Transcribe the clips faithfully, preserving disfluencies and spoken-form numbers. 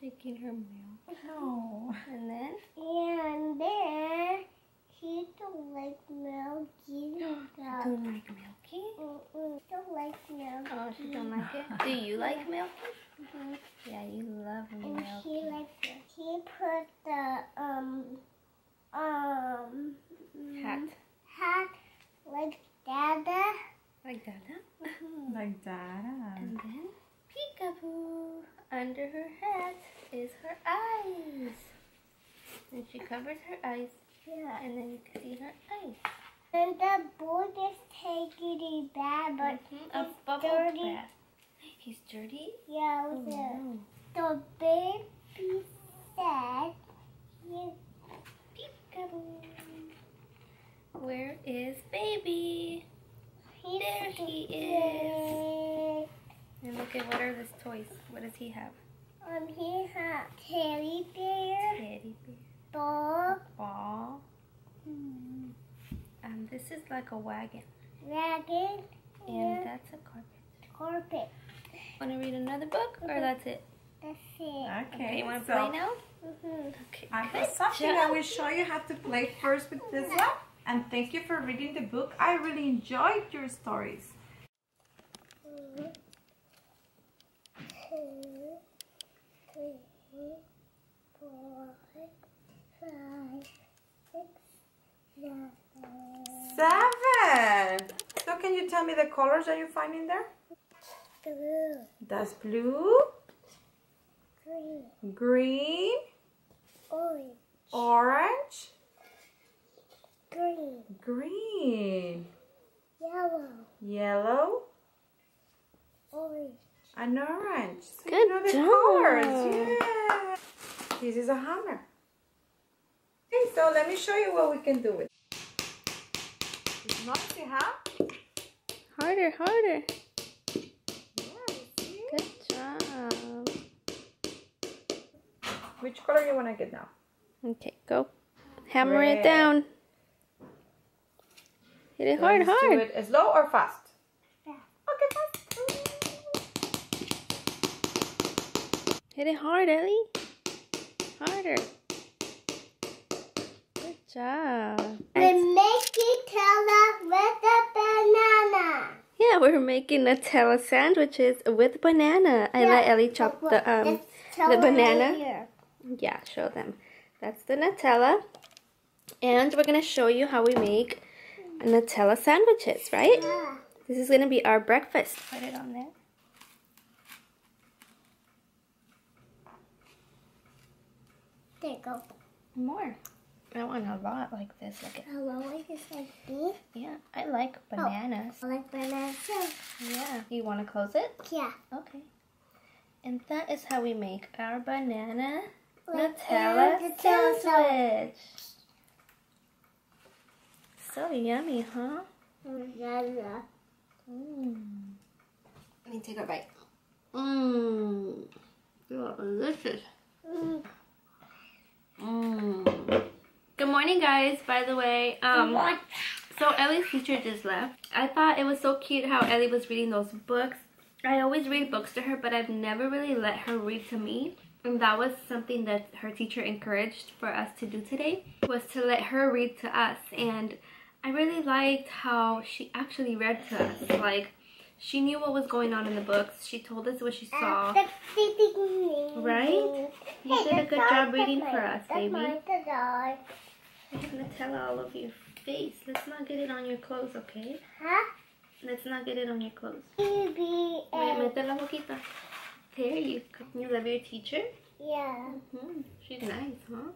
taking her milk. No. And then? And then she don't like milky. Don't like milky? Mm-mm. Don't like milky. Oh, she don't like it? Do you like milky? Mm-hmm. Yeah, you love milky. And she likes it. She put the um um hat. Hat like Dada. Like Dada? Mm-hmm. Like Dada. And then peekaboo. Under her hat is her eyes. And she covers her eyes. Yeah. And then you can see her eyes. And the boy is taking it back, but mm-hmm. it's a dirty. Bath. He's dirty? Yeah, with oh, it. No. The baby said, yes. Peekaboo. Where is baby? He's there he is. And look at what are his toys. What does he have? Um, he has teddy bear. Teddy bear. Ball. Ball. Mm. Um, this is like a wagon. Wagon. And yeah. That's a carpet. Carpet. Want to read another book, mm-hmm. or that's it? That's it. Okay. Okay, you want to so, play now? Mm-hmm. Okay. I have something job. I will show you how to play first with this one. And thank you for reading the book. I really enjoyed your stories. Mm-hmm. Two, three, four, five, six, seven. Seven! So can you tell me the colors that you find in there? Blue. That's blue. Green. Green. Orange. Orange. Green. Green. Yellow. Yellow. Orange. An orange. So good, you know the job. Colors. Yeah. This is a hammer. Okay, so let me show you what we can do with it. It's noisy, huh? Harder, harder. Yeah, see? Good job. Which color you want to get now? Okay, go. Hammer Red. It down. Hit it hard, Let's hard. Do it slow or fast? Yeah. Okay, fast. Hit it hard, Ellie. Harder. Good job. We're making Nutella with a banana. Yeah, we're making Nutella sandwiches with banana. I yeah. let Ellie chop the um the banana. Here. Yeah, show them. That's the Nutella. And we're gonna show you how we make Nutella sandwiches, right? Yeah. This is gonna be our breakfast. Put it on there. There you go. More. I want a lot like this. Like a lot like this, like this? Yeah, I like bananas. Oh, I like bananas too. Yeah. You want to close it? Yeah. Okay. And that is how we make our banana like Nutella sandwich. sandwich. So yummy, huh? Banana. Mmm. Let me take a bite. Mmm. Delicious. Mm. Mm. Good morning, guys. By the way, um so Ellie's teacher just left. I thought it was so cute how Ellie was reading those books. I always read books to her, but I've never really let her read to me, and that was something that her teacher encouraged for us to do today, was to let her read to us. And I really liked how she actually read to us. Like, she knew what was going on in the books. She told us what she saw. Right? You did a good job reading for us, baby. I have Nutella all over your face. Let's not get it on your clothes, okay? Huh? Let's not get it on your clothes. Baby. There you go. You love your teacher? Yeah. Mm-hmm. She's nice, huh?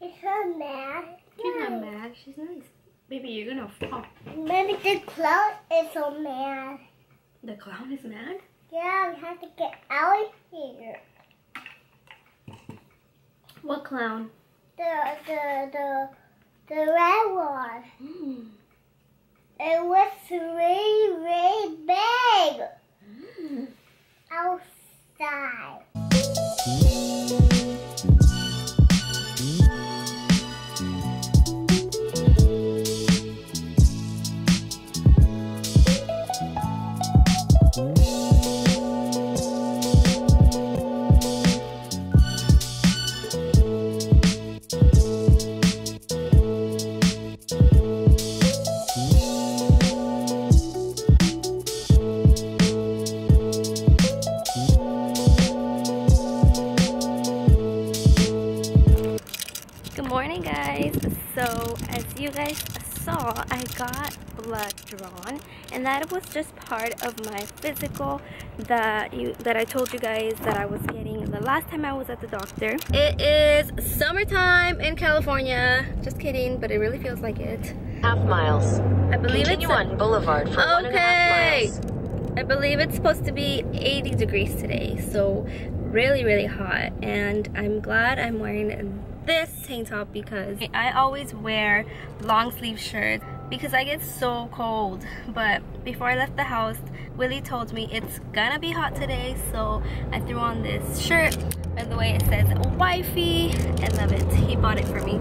She's not mad. She's not mad. She's nice. Baby, you're gonna fall. Maybe the clown is so mad. The clown is mad? Yeah, we have to get out of here. What clown? The the the the red one. Mm. It was really really big. Mm. Outside. Thank you. drawn, and that was just part of my physical that you that I told you guys that I was getting the last time I was at the doctor. It is summertime in California. Just kidding, but it really feels like it. Half miles. I believe Continue it's on a, Boulevard for okay. one and a half miles. I believe it's supposed to be eighty degrees today, so really really hot, and I'm glad I'm wearing this tank top because I always wear long sleeve shirts because I get so cold. But before I left the house, Willie told me it's gonna be hot today, so I threw on this shirt. By the way, it says wifey. I love it. He bought it for me.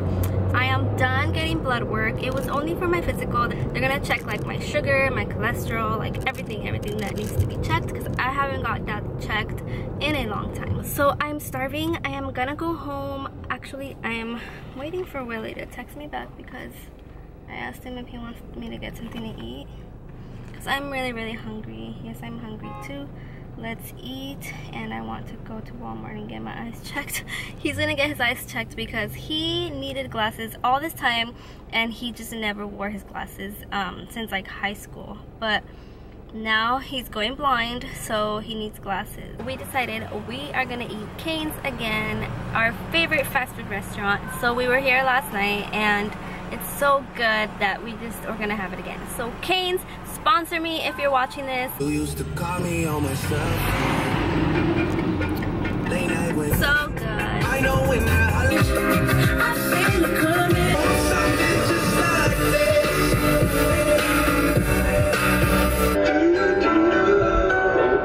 I am done getting blood work. It was only for my physical. They're gonna check like my sugar, my cholesterol, like everything, everything that needs to be checked because I haven't got that checked in a long time. So I'm starving. I am gonna go home. Actually, I am waiting for Willie to text me back because I asked him if he wants me to get something to eat. Because I'm really, really hungry. Yes, I'm hungry too. Let's eat, and I want to go to Walmart and get my eyes checked. He's gonna get his eyes checked because he needed glasses all this time and he just never wore his glasses um, since like high school, but now he's going blind, so he needs glasses. We decided we are gonna eat Cane's again, our favorite fast food restaurant. So we were here last night and it's so good that we just are gonna have it again. So Cane's, sponsor me if you're watching this. You used to call me on my cell phone. Late night when so good. I know when I I the coming something just like this. Oh,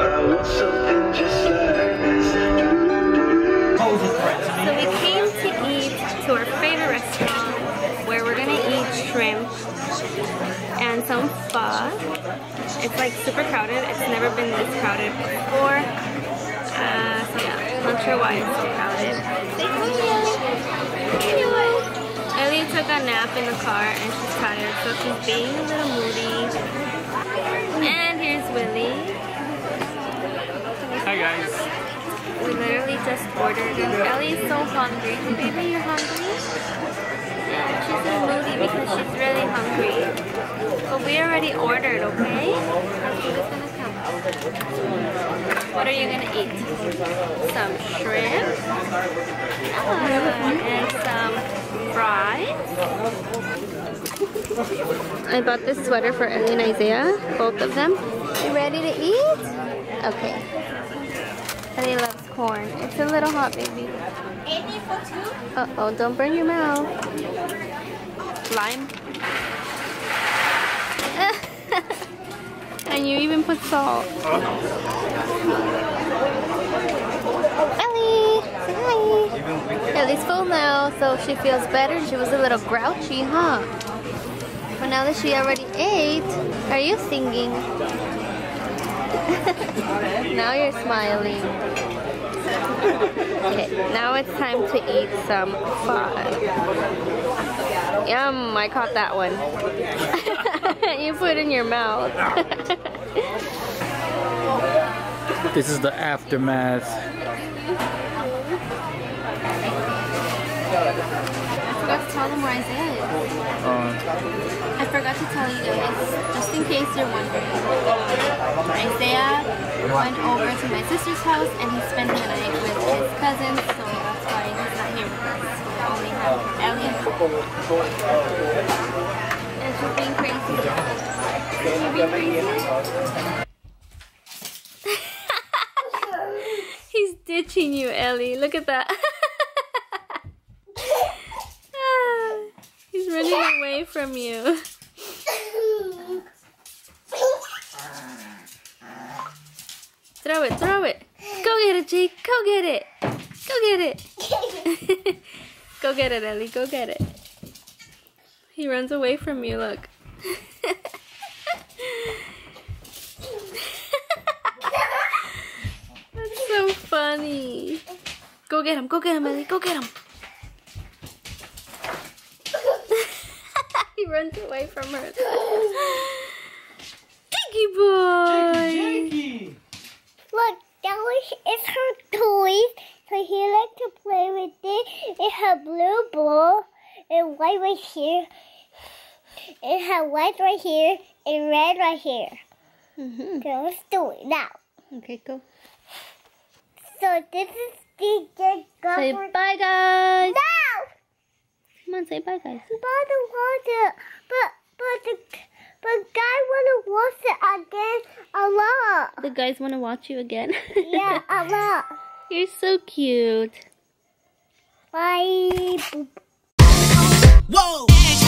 I want something just like this. So we came to eat to our favorite restaurant, where we're gonna eat shrimp and some pho. It's like super crowded. It's never been this crowded before. Uh, so yeah, not sure why it's so crowded. Say hello. Ellie took a nap in the car and she's tired, so she's being a little moody. And here's Willie. Hi guys. We literally just ordered. Ellie's so hungry. Baby, you're hungry? Yeah, she's in moody because she's really hungry. But we already ordered, okay? Our food is gonna come. What are you gonna eat? Some shrimp. Uh, and some fries. I bought this sweater for Ellie and Isaiah, both of them. You ready to eat? Okay. Ellie loves corn. It's a little hot, baby. Uh-oh, don't burn your mouth. Lime. And you even put salt. Oh. Ellie! Say hi! Ellie's full now, so she feels better. She was a little grouchy, huh? But now that she already ate, are you singing? Now you're smiling. Okay, now it's time to eat some pho. Yum, I caught that one. You put it in your mouth. This is the aftermath. I forgot to tell them where Isaiah is. Uh, I forgot to tell you guys, just in case you're wondering. Isaiah went over to my sister's house and he's spending the night with his cousins, so that's why he's not here with us. We only have Ellie. And she's being crazy. She's being crazy. He's ditching you, Ellie. Look at that. He's running away from you. Throw it, throw it. Go get it, Jake. Go get it. Go get it. Go get it, Ellie. Go get it. He runs away from you, look. That's so funny. Go get him, go get him, Ellie. Go get him. He runs away from her. Jakey boy. Jakey. Look, that was, it's her toys. So he likes to play with it. It had blue ball and white right here. It had white right here It's red right here. Mm-hmm. Okay, let's do it now. Okay, go. So this is the good girl. Say bye, guys. No! Come on, say bye, guys. Bye, the water. But, but the, but guys want to watch it again a lot. The guys want to watch you again? Yeah, a lot. You're so cute. Bye. Whoa!